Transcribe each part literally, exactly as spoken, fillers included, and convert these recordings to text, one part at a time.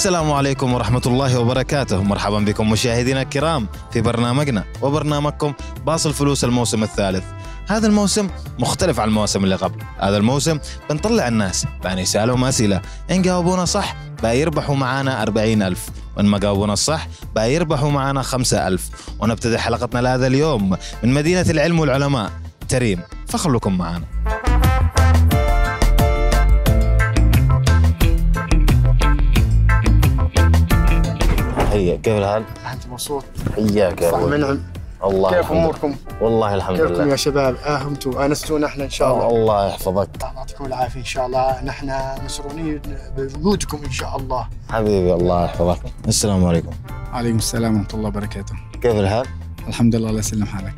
السلام عليكم ورحمة الله وبركاته، مرحبا بكم مشاهدينا الكرام في برنامجنا وبرنامجكم باص الفلوس الموسم الثالث. هذا الموسم مختلف عن الموسم اللي قبل. هذا الموسم بنطلع الناس بنسألهم أسئلة، إن جاوبونا صح بيربحوا معانا أربعين ألف، وإن ما جاوبونا الصح بيربحوا معانا خمسة ألف. ونبتدي حلقتنا لهذا اليوم من مدينة العلم والعلماء تريم، فخلوكم معانا. هيا، كيف الحال؟ أنت مبسوط؟ حياك يا أبوي. منعم. الله كيف أموركم؟ والله الحمد لله. كيفكم يا شباب؟ آهمتوا آنستونا احنا إن شاء الله. الله يحفظك. الله يعطيكم العافية إن شاء الله، نحن مسرورين بوجودكم إن شاء الله. حبيبي الله يحفظك. السلام عليكم. وعليكم السلام ورحمة الله وبركاته. كيف الحال؟ الحمد لله، الله يسلم حالك.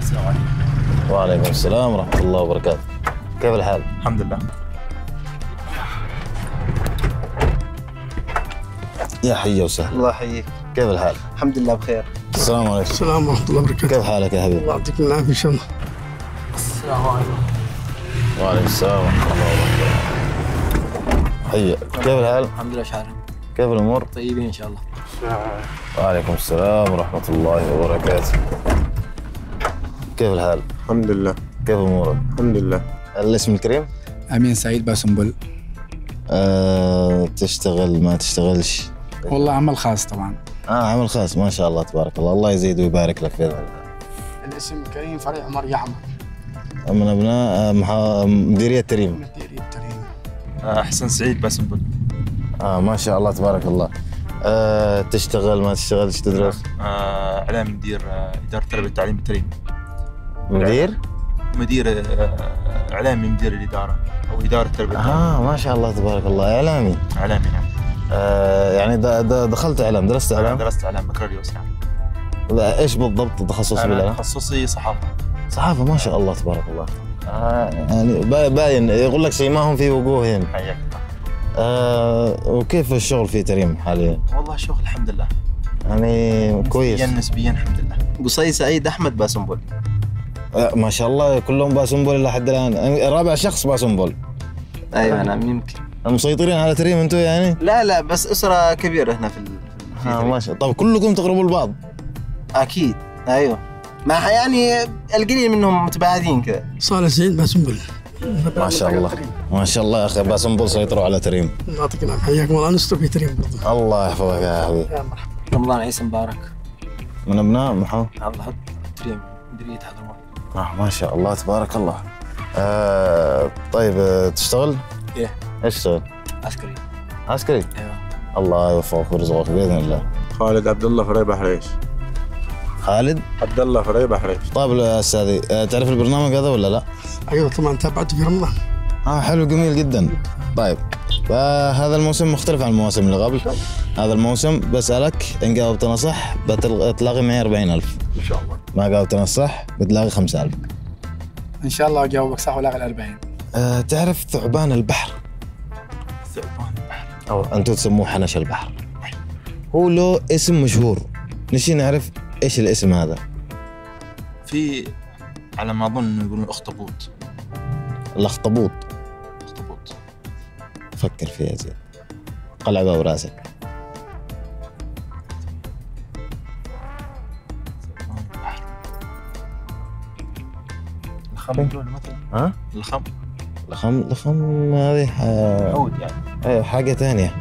السلام عليكم. وعليكم السلام ورحمة الله وبركاته. كيف الحال؟ الحمد لله. يا حي وسهلا. الله يحييك. كيف الحال؟ الحمد لله بخير. السلام عليكم. السلام ورحمة الله وبركاته. كيف حالك يا حبيبي؟ الله يعطيك العافية إن شاء الله. السلام عليكم. وعليكم السلام ورحمة الله وبركاته. حياك. كيف الحال؟ الحمد لله شعرا. كيف الأمور؟ طيبين إن شاء الله. وعليكم السلام ورحمة الله وبركاته. كيف الحال؟ الحمد لله. كيف أمورك؟ الحمد لله. الاسم الكريم؟ أمين سعيد باسنبل. أه تشتغل ما تشتغلش؟ والله عمل خاص طبعا. اه عمل خاص، ما شاء الله تبارك الله، الله يزيد ويبارك لك باذن الله. الاسم كريم فريق عمر يعمر، من ابناء محا... مديريه تريم. مديريه تريم. آه حسن سعيد باسنبل. اه ما شاء الله تبارك الله. آه تشتغل ما تشتغلش، تدرس؟ آه اعلام مدير آه اداره التربيه والتعليم بتريم. مدير؟ مدير آه اعلامي، مدير الاداره او اداره التربيه. اه ما شاء الله تبارك الله، اعلامي. اعلامي نعم. آه يعني دا دا دخلت اعلام، درست اعلام؟ درست اعلام بكالوريوس نعم. ايش بالضبط تخصص بالاعلام؟ تخصصي صحافه. صحافه ما شاء الله تبارك الله. آه يعني باين يقول لك سيماهم في وجوههم. حياك الله. آه وكيف الشغل في تريم حاليا؟ والله الشغل الحمد لله. يعني كويس. نسبيا نسبيا الحمد لله. قصي سعيد احمد باسنبل. آه ما شاء الله كلهم باسنبل لحد الان، رابع شخص باسنبل. ايوه نعم يمكن. مسيطرين على تريم انتم يعني؟ لا لا بس اسره كبيره هنا في في اه ما شاء الله. طيب كلكم تقربوا لبعض؟ اكيد ايوه، مع يعني القليل منهم متباعدين كذا. صالح سعيد باسنبل. ما شاء الله ما شاء الله يا اخي، باسنبل سيطروا على تريم. الله يعطيك العافيه. حياكم الله. انستو في تريم برضه. الله يحفظك يا حبيبي. يا مرحبا. رمضان عيسى مبارك. من ابناء محو؟ الله يحفظك. تريم مديريه حضرموت. اه ما شاء الله تبارك الله. آه طيب تشتغل؟ ايه. ايش تشتغل؟ عسكري. عسكري؟ ايوه. الله يوفقك ويرزقك باذن الله. خالد عبد الله فري بحريش. خالد؟ عبد الله فري بحريش. طيب يا استاذي، تعرف البرنامج هذا ولا لا؟ ايوه طبعا تابعته في رمضان. اه حلو جميل جدا. طيب فهذا الموسم مختلف عن المواسم اللي قبل. هذا الموسم بسالك، ان جاوبت انا صح بتلاقي معي أربعين ألف. ان شاء الله. ما جاوبت انا صح بتلاقي خمسة ألف. ان شاء الله اجاوبك صح ولاقي الأربعين. أه تعرف ثعبان البحر؟ ثعبان البحر او انتم تسموه حنش البحر. هو له اسم مشهور، نشي نعرف ايش الاسم هذا. في على ما اظن انه يقولون اخطبوط. الاخطبوط؟ اخطبوط. فكر فيها زين، قلع باب راسك. ثعبان البحر. الخمر دول مثلا. ها؟ الخمر. لخم لخم هذه ح... عود يعني. ايوه حاجة ثانية،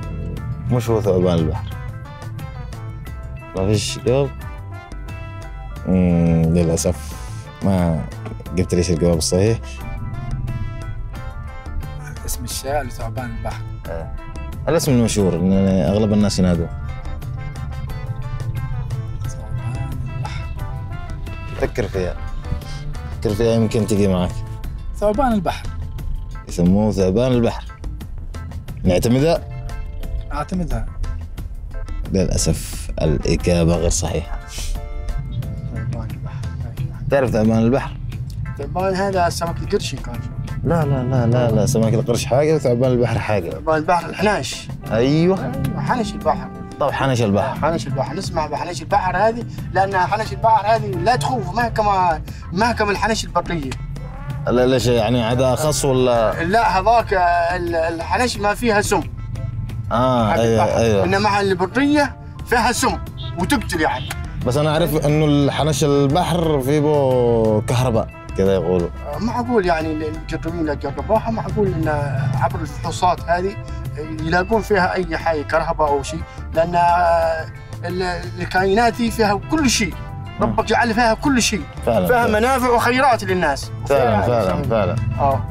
مش هو ثعبان البحر. ما فيش جواب؟ اممم للأسف ما جبت ليش الجواب الصحيح. اسم الشاعر لثعبان البحر. آه. الاسم المشهور إن أغلب الناس ينادوه. ثعبان البحر. فكر فيها. فكر فيها يمكن تجي معك. ثعبان البحر. يسموه ثعبان البحر. نعتمدها؟ اعتمدها. للاسف الاجابه غير صحيحه. ثعبان البحر. تعرف ثعبان البحر؟ ثعبان هذا سمك القرش كان. لا لا لا لا لا، سمك القرش حاجه وثعبان البحر حاجه. ثعبان البحر الحناش. ايوه حنش البحر. طب حنش البحر. حنش البحر نسمع بحنش البحر هذه، لان حنش البحر هذه لا تخوف مهما مهما الحنش البريه. لا ليش يعني؟ عدا خص ولا؟ لا هذاك الحنش ما فيها سم. اه ايوه ايوه انما البريه فيها سم وتقتل يعني. بس انا عارف انه الحنش البحر في بو كهرباء كذا يقولوا. معقول يعني المجربين اللي جربوها معقول ان عبر الفحوصات هذه يلاقون فيها اي حاجه كهرباء او شيء، لان الكائنات فيها كل شيء. ربك جعل فيها كل شيء فعلا، فيها فعلا منافع وخيرات للناس فعلا فعلا فعلا. اه,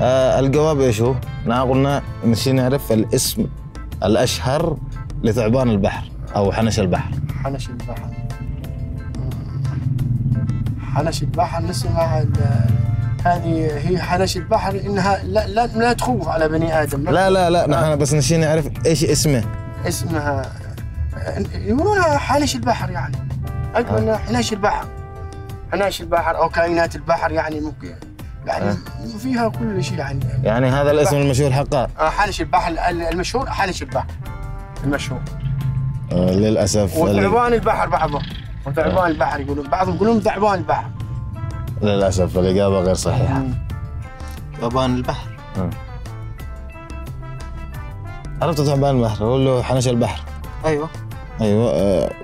آه الجواب ايش هو؟ احنا قلنا نسي نعرف الاسم الاشهر لثعبان البحر او حنش البحر. حنش البحر حنش البحر نسمع هذه هي حنش البحر انها لا لا, لا تخوف على بني ادم. لا لا لا نحن آه. بس نسي نعرف ايش اسمه. اسمها يقولونها حنش البحر يعني اقول آه. حناش البحر حناش البحر او كائنات البحر يعني ممكن يعني آه. فيها كل شيء يعني. يعني هذا الاسم المشهور حقه؟ اه حنش البحر المشهور حنش البحر المشهور آه للاسف. وثعبان البحر بعضهم وثعبان آه. البحر يقولون بعضهم يقولون ثعبان البحر. للاسف الاجابه غير صحيحه. ثعبان البحر آه. عرفت ثعبان البحر هو اللي حنش البحر. ايوه ايوه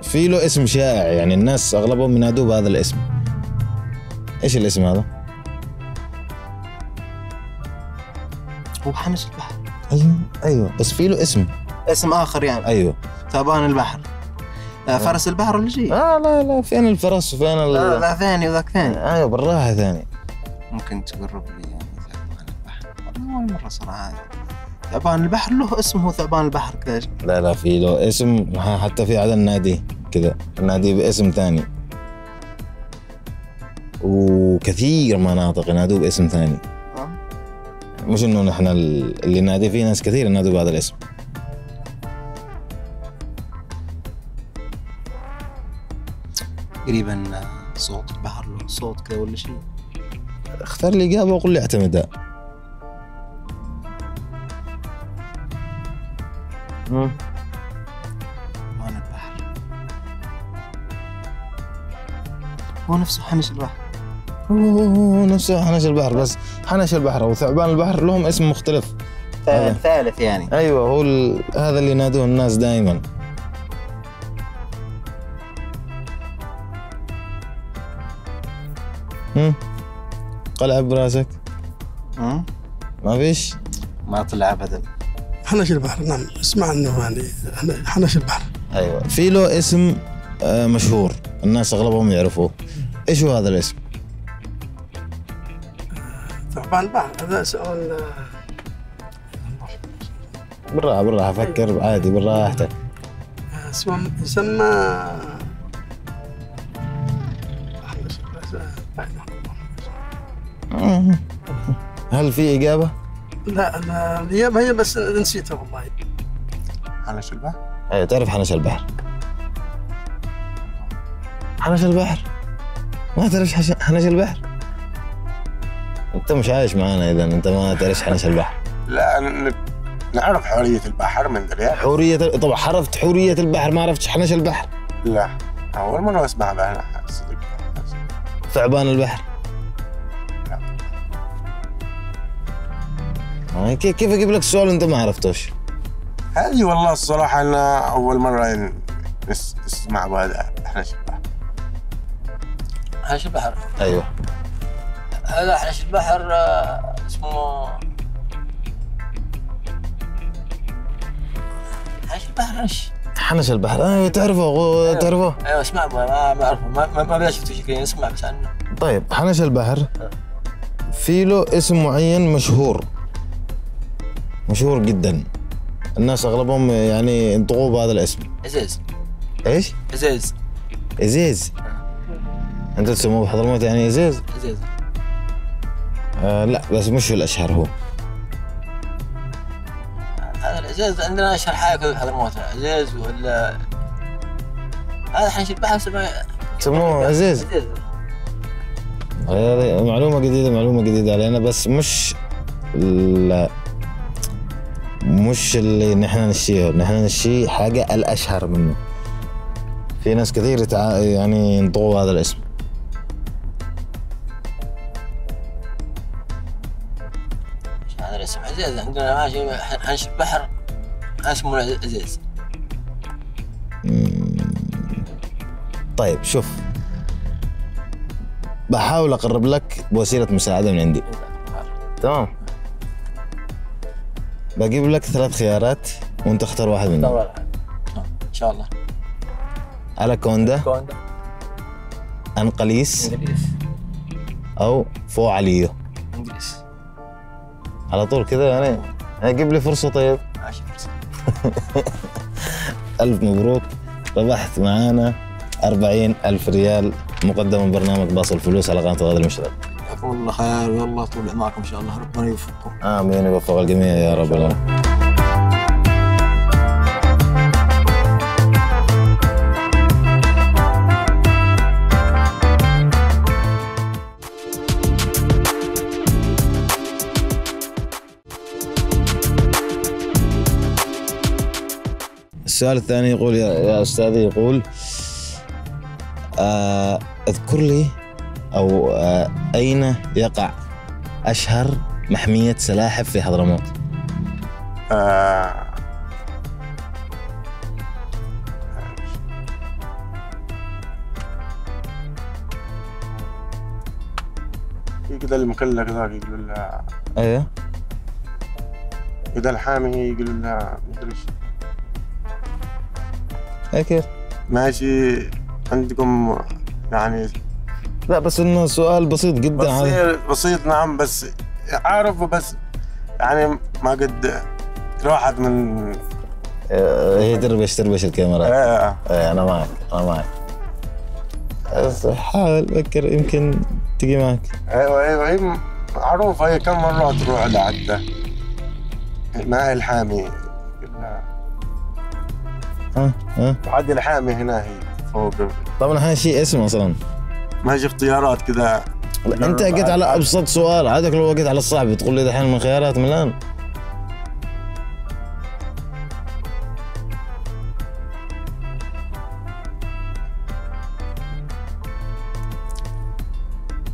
في له اسم شائع يعني الناس اغلبهم ينادوه بهذا الاسم. ايش الاسم هذا؟ هو حنش البحر. ايوه ايوه بس في له اسم اسم اخر يعني. ايوه ثعبان البحر آه. فرس البحر ولا شيء؟ اه لا لا فين الفرس وفين ال لا لا ثاني وذاك ثاني. ايوه بالراحه ثاني. ممكن تقرب لي يعني ثعبان البحر؟ اول مره صراحه. ثعبان البحر له اسمه ثعبان البحر كذا. لا لا في له اسم حتى في هذا النادي كذا النادي باسم ثاني وكثير مناطق ينادوه باسم ثاني. أه؟ مش انه نحن اللي نادي فيه ناس كثير ينادوا بهذا الاسم. تقريبا صوت البحر له صوت كذا ولا شيء. اختار لي اجابه وقول لي اعتمدها. امم ثعبان البحر هو نفسه حنش البحر. هو نفسه حنش البحر بس حنش البحر وثعبان البحر لهم اسم مختلف ثالث آه. ثالث يعني. ايوه هو هذا اللي ينادوه الناس دائما. امم قلع براسك. امم ما فيش ما طلع ابدا. حنش البحر نعم اسمع انه يعني حنش البحر. ايوه في له اسم مشهور الناس اغلبهم يعرفوه. ايش هو هذا الاسم؟ ثعبان البحر هذا سؤال. بالراحه بالراحه فكر عادي براحتك. اسمه يسمى هل في اجابه؟ لا انا اليوم هي بس نسيتها والله. حنش البحر؟ ايوه تعرف حنش البحر. حنش البحر؟ ما تعرفش حنش البحر؟ انت مش عايش معانا اذا انت ما تعرفش حنش البحر. لا انا نعرف حورية البحر من ذريعة. حورية طبعا عرفت حورية البحر ما عرفتش حنش البحر؟ لا اول مرة اسمع بها صدق. ثعبان البحر؟ كيف اجيب لك السؤال وانت ما عرفتوش؟ هذه والله الصراحه انا اول مره نسمع بهذا حنش البحر. حنش البحر ايوه هذا حنش البحر اسمه حنش البحر. ايش؟ حنش البحر ايوه تعرفه تعرفه؟ ايوه اسمع ما بعرفه ما ما شفته شكليا اسمع بس عنه. طيب حنش البحر في له اسم معين مشهور مشهور جدا الناس اغلبهم يعني ينطقوه بهذا الاسم. ازاز. ايش؟ ازاز. ازاز انت تسموه بحضرموت يعني ازاز؟ ازاز آه لا بس مش هو الاشهر. هو هذا الازاز عندنا اشهر حاجه كذا بحضرموت ازاز ولا هذا حنش البحر سموه سموه ازاز. هذه معلومه جديده معلومه جديده علينا بس مش لا مش اللي نحن نشيه، نحن نشي حاجة الأشهر منه. في ناس كثير يتع... يعني ينطقوا هذا الاسم. مش هذا الاسم عزيز عندنا ماشي حنش البحر اسمه العزيز. طيب شوف، بحاول اقرب لك بوسيله مساعده من عندي. تمام، بجيب لك ثلاث خيارات وانت اختار واحد منهم. اختار واحد ان شاء الله. أناكوندا، أناكوندا، أنقليس، أنقليس، أو فوعليو. أنقليس. على طول كده يعني. جيب لي فرصة طيب. ماشي فرصة. ألف مبروك، ربحت معانا أربعين ألف ريال مقدمة من برنامج باص الفلوس على قناة الغد المشرق. جزاكم الله خير، والله طول عمركم إن شاء الله، ربنا يوفقكم. آمين، يوفق الجميع يا رب العالمين. السؤال الثاني يقول يا, يا أستاذي، يقول آه اذكر لي أو آه أين يقع أشهر محمية سلاحف في حضرموت؟ آه في كده المكلك ذاك يقولوا لها أيوه، كده الحامي يقولوا لها مدري. أكيد ماشي عندكم يعني. لا بس انه سؤال بسيط جدا. بسيط بسيط نعم، بس عارفه، بس يعني ما قد راحت من هي تربش تربش الكاميرا. ايه ايه انا معك انا معك، بس حاول فكر يمكن تجي معك. ايوه ايوه هي معروفه، هي كم مره تروح لعدة مع الحامي. ها ها عاد الحامي هنا هي فوق. طبعا هذا شيء اسمه اصلا ماشي اختيارات كذا. انت اجيت على ابسط سؤال، عادك لو اجيت على الصعب تقول لي دحين من خيارات من الان.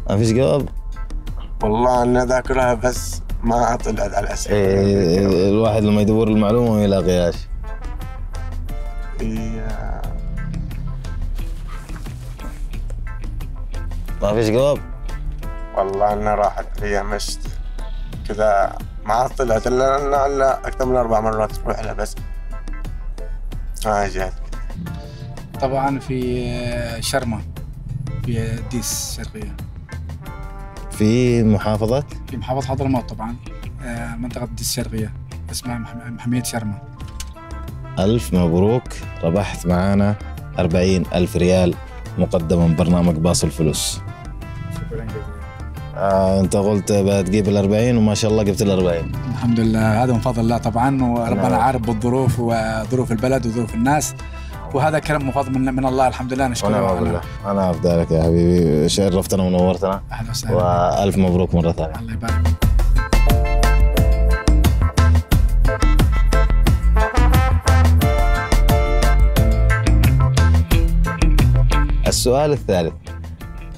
ما فيش جواب والله، انا ذاكرها بس ما طلعت على الاسئله. إيه الواحد لما يدور المعلومه ما يلاقيهاش. ما فيش جواب والله، انا راحت هي مشت كذا ما طلعت الا الا اكثر من اربع مرات تروح لها بس ما جات. طبعا في شرمة، في ديس شرقية، في محافظة في محافظة حضرموت طبعا، منطقة ديس شرقية اسمها محمية شرمة. ألف مبروك، ربحت معانا أربعين ألف ريال مقدمة من برنامج باص الفلوس. شكرا جزيلا. آه أنت قلت بتجيب الأربعين وما شاء الله جبت الأربعين. الحمد لله، هذا من فضل الله طبعا، وربنا عارف بالظروف وظروف البلد وظروف الناس، وهذا كرم مفضل من, من الله الحمد لله نشكره. أنا أنا أفدالك يا حبيبي، شرفتنا ونورتنا. أهلا وسهلا، وألف مبروك مرة ثانية. الله يبارك فيك. السؤال الثالث،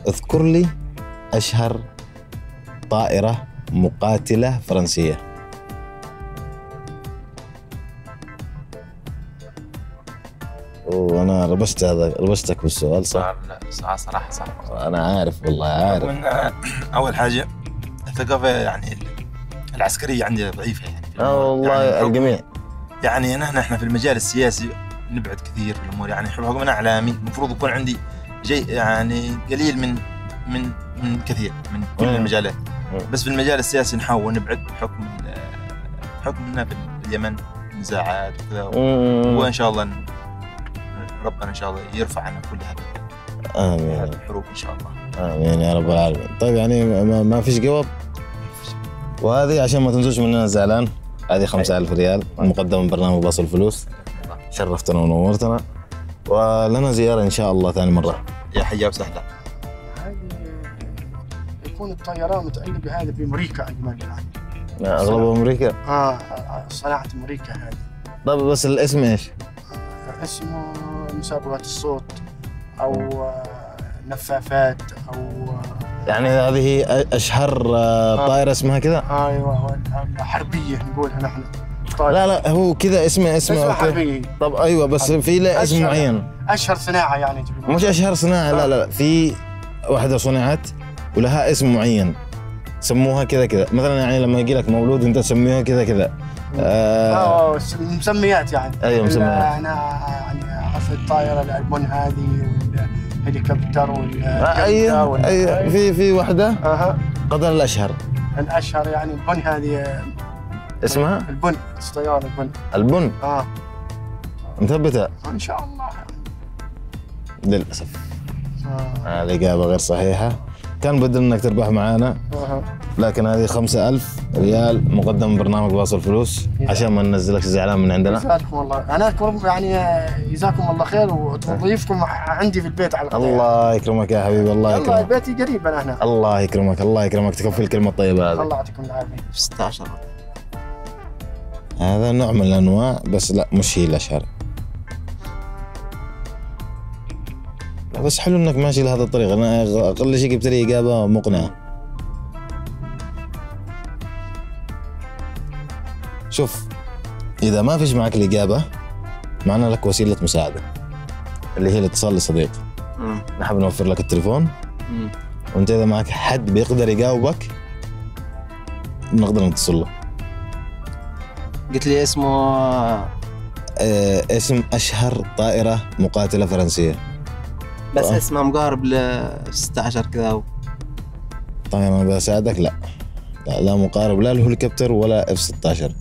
اذكر لي أشهر طائرة مقاتلة فرنسية. وأنا ربشت هذا، ربشتك بالسؤال صح؟ صح صراحة صح. أنا عارف والله عارف. أول حاجة الثقافة يعني العسكرية عندي ضعيفة يعني. آه والله يعني الجميع. يعني نحن احنا في المجال السياسي نبعد كثير في الأمور، يعني حكم أنا إعلامي المفروض يكون عندي جي يعني قليل من من من كثير من كل المجالات، بس في المجال السياسي نحاول نبعد بحكم حكمنا في اليمن نزاعات وكذا، وان شاء الله ربنا ان شاء الله يرفع عنا كل هذا امين هذه الحروب ان شاء الله. امين يا رب العالمين. طيب يعني ما, ما فيش جواب، وهذه عشان ما تنزوش مننا زعلان، هذه خمسة آلاف ريال مقدمه من برنامج باص الفلوس. شرفتنا ونورتنا، ولنا زيارة إن شاء الله ثاني مرة. يا حيا وسهلا. هذه يكون الطيران متعلقة هذا بأمريكا أجمل يعني. أغلبها أمريكا؟ آه صناعة أمريكا هذه. طيب بس الاسم إيش؟ اسمه مسابقات الصوت أو نفافات أو يعني هذه أشهر طائرة اسمها كذا؟ أيوه حربية نقولها نحن. طيب. لا لا هو كذا اسمه اسمه حرفيا. طب ايوه بس حبيبي. في له اسم معين اشهر صناعه يعني جميل. مش اشهر صناعه. لا لا في واحده صنعت ولها اسم معين سموها كذا كذا مثلا يعني لما يجي لك مولود انت تسميها كذا كذا. اه مسميات يعني. ايوه مسميات. هنا يعني في الطائره الالبون هذه والهليكوبتر وال ايوه ايوه في في واحده اها قدر الاشهر الاشهر يعني البن هذه اسمها؟ البن الطياره البن البن اه مثبتها ان شاء الله. للاسف آه. الاجابه غير صحيحه. كان بدنا انك تربح معانا آه. لكن هذه خمسة آلاف ريال مقدم من برنامج باص الفلوس عشان ما ننزلكش زعلان من عندنا. جزاكم الله انا اذكركم يعني جزاكم الله خير وتوظيفكم عندي في البيت على القناه. الله يكرمك يا حبيبي الله يكرمك. والله بيتي قريب انا هنا. الله يكرمك الله يكرمك تكفي الكلمه الطيبه هذه. الله يعطيكم العافيه. ستة عشر هذا نوع من الانواع بس لا مش هي الاشهر. بس حلو انك ماشي لهذا الطريق. انا اقل شيء جبت لي اجابه مقنعه. شوف اذا ما فيش معك الاجابه معنا لك وسيله مساعده اللي هي الاتصال لصديق. نحب نوفر لك التليفون مم. وانت اذا معك حد بيقدر يجاوبك نقدر نتصل له. قلت لي اسمه آه اسم اشهر طائره مقاتله فرنسيه بس طيب. اسمها مقارب ل ستة عشر كذا. طيب انا بساعدك. لا لا, لا مقارب لا الهليكوبتر ولا اف ستة عشر.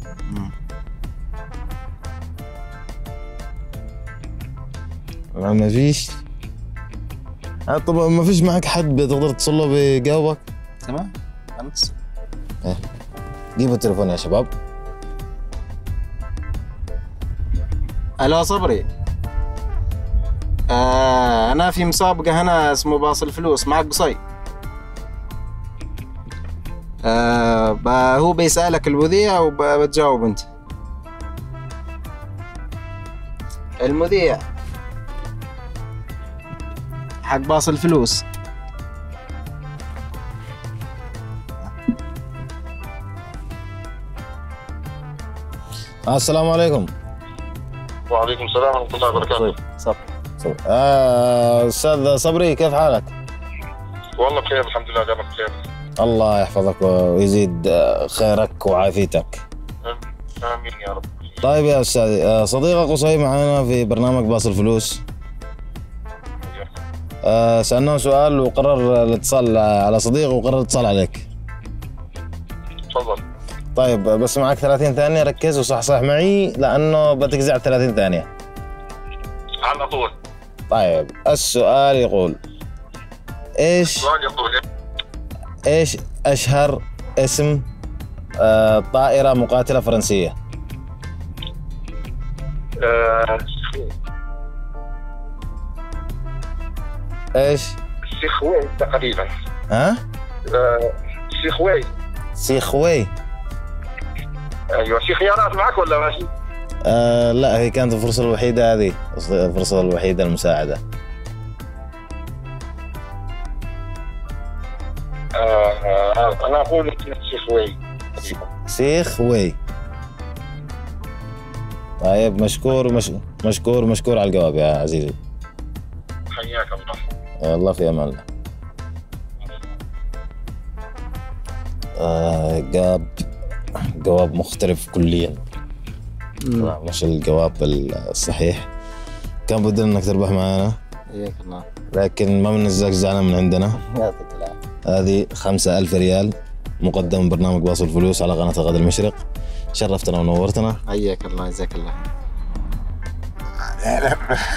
ما فيش طبعا ما فيش معك حد بتقدر تتصل له بجوابك. تمام خلاص اه جيبوا التليفون يا شباب. الو صبري آه انا في مسابقه هنا اسمه باص الفلوس معك قصي. آه هو بيسألك المذيع وبتجاوب انت. المذيع حق باص الفلوس آه السلام عليكم. وعليكم السلام ورحمة الله وبركاته. صبري صبري آه أستاذ صبري كيف حالك؟ والله بخير الحمد لله دامك بخير. الله يحفظك ويزيد خيرك وعافيتك. امين يا رب. طيب يا استاذي صديقك قصي معنا في برنامج باص الفلوس. سالناه سؤال وقرر الاتصال على صديقه وقرر الاتصال عليك. تفضل. طيب بس معك ثلاثين ثانية ركز وصحصح معي لأنه بتجزع ثلاثين ثانية. على طول. طيب السؤال يقول ايش؟ السؤال يقول ايش اشهر اسم آه طائره مقاتله فرنسيه؟ آه ايش؟ سيخوي تقريبا. ها؟ آه سيخوي. سيخوي ايوه. في خيارات معك ولا ماشي؟ آه لا هي كانت الفرصه الوحيده هذه الفرصه الوحيده المساعده. أنا أقول سيخوي. سيخوي. طيب مشكور مش... مشكور مشكور على الجواب يا عزيزي. حياك الله. الله في أمان الله. آه جاب جواب مختلف كليا. لا مش الجواب الصحيح. كان بدنا إنك تربح معانا. حياك الله. لكن ما بننزلك زعلان من عندنا. يعطيك العافية. هذه خمسة آلاف ريال مقدم من برنامج باص الفلوس على قناة الغد المشرق. شرفتنا ونورتنا. حياك الله جزاك الله.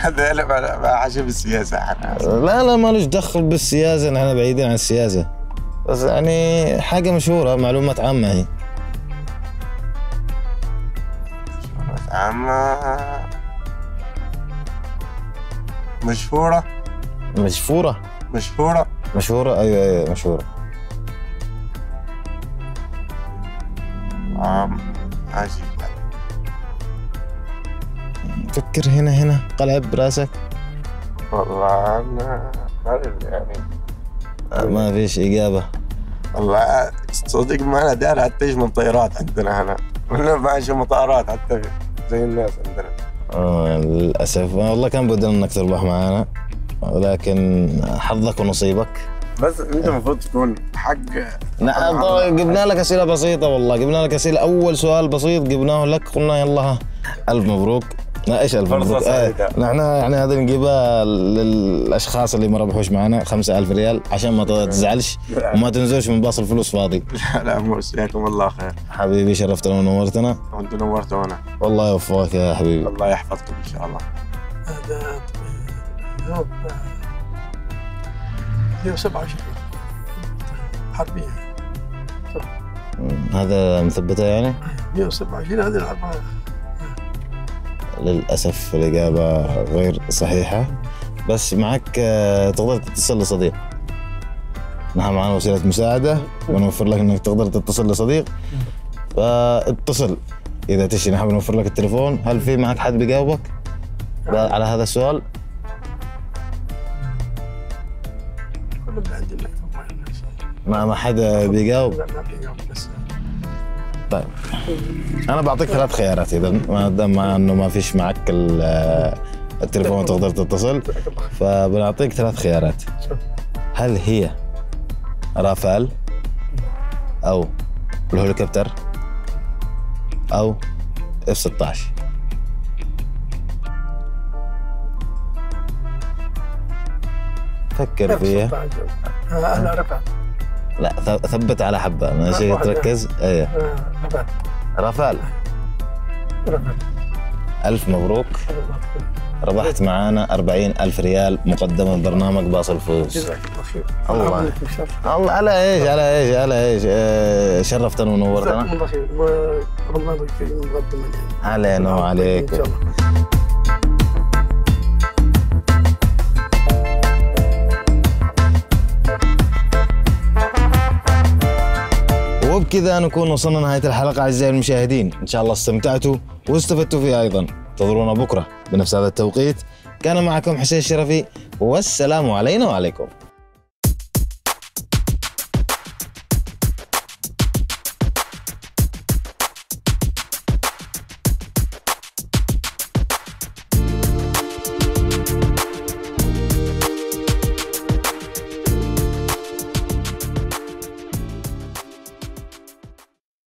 هذا لا ما عجب السياسة. لا لا مالوش دخل بالسياسة نحن بعيدين عن السياسة. بس يعني حاجة مشهورة معلومات عامة هي. معلومات عامة مشهورة مشهورة مشهورة مشهورة ايوه ايوه مشهورة. عم عجيب. فكر هنا هنا قلع براسك. والله انا يعني ما فيش اجابة. والله صدق ما انا داري حتى ايش من طيارات عندنا هنا. ونبع مطارات حتى زي الناس عندنا. آه للاسف والله كان بدنا انك تربح معانا، ولكن حظك ونصيبك. بس انت المفروض تكون حق. نعم جبنا لك اسئله بسيطه والله، جبنا لك اسئله. اول سؤال بسيط جبناه لك، قلنا يلا الف مبروك. لا ايش الف مبروك؟ نحن يعني هذه نجيبها للاشخاص اللي ما ربحوش معنا خمسة آلاف ريال عشان ما تزعلش وما تنزلش من باص الفلوس فاضي. لا لا مو جزاكم الله خير حبيبي، شرفتنا ونورتنا. وانت نورت وانا والله يوفقك يا حبيبي، الله يحفظك ان شاء الله. مئة وسبعة وعشرين حربية هذا مثبتة يعني؟ مئة وسبعة وعشرين هذه الحربية. للأسف الإجابة غير صحيحة، بس معك تقدر تتصل لصديق. نحن معنا وسيلة مساعدة ونوفر لك أنك تقدر تتصل لصديق، فاتصل إذا تشي. نحن نوفر لك التليفون. هل في معك حد بيجاوبك على هذا السؤال؟ ما ما حدا بيجاوب؟ طيب انا بعطيك ثلاث خيارات اذا، ما دام انه ما فيش معك التليفون تقدر تتصل، فبنعطيك ثلاث خيارات. هل هي رافال او الهليكوبتر او اف ستة عشر؟ فكر فيها. انا رافال. لا ثبت على حبه، ماشي تركز. ايه رافال. رافال رافال. ألف مبروك، ربحت معانا أربعين ألف ريال مقدمة برنامج باص الفلوس. جزاك الله خير. الله الله على ايش على ايش على ايش آه شرفتنا ونورتنا. جزاكم الله خير والله الكريم مقدما علينا وعليك. وبكذا نكون وصلنا نهاية الحلقة أعزائي المشاهدين، إن شاء الله استمتعتوا واستفدتوا فيها أيضا. انتظرونا بكرة بنفس هذا التوقيت. كان معكم حسين الشرفي والسلام علينا وعليكم.